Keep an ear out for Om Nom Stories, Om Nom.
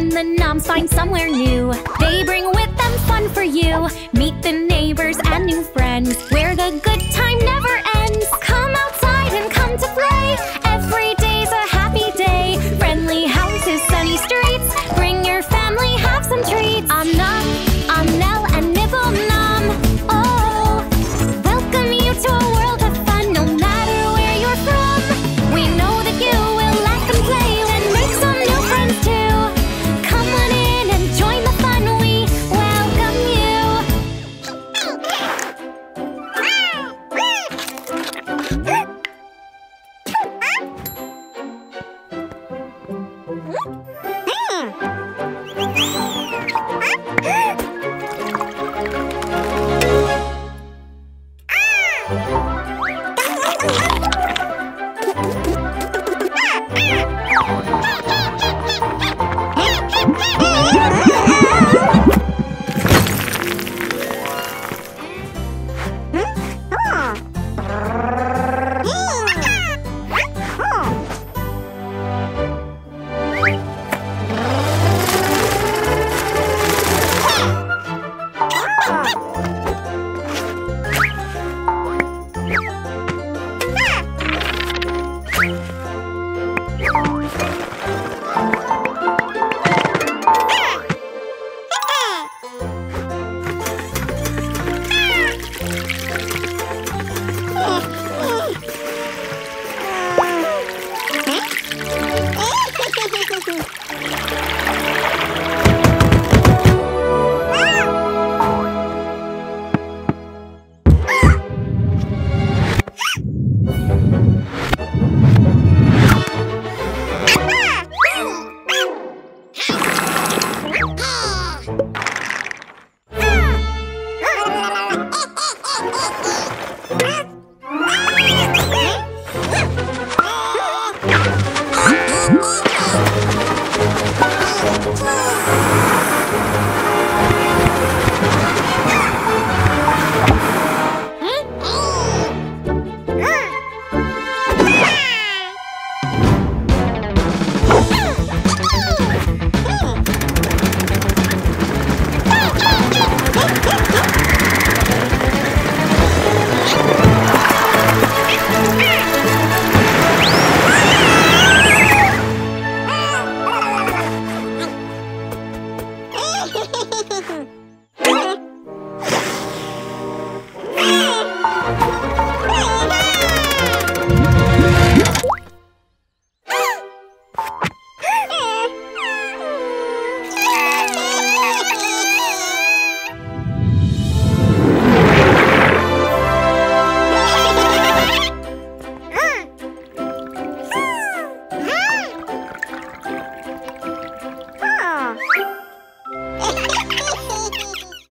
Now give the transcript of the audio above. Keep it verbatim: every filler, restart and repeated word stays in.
and the noms find somewhere new. They bring with them fun for you. Meet the neighbors and new friends, where the good time never ends. Come outside and come to play. Every day's a happy day. Friendly houses, sunny streets. Bring your family, have some treats. Om Nom.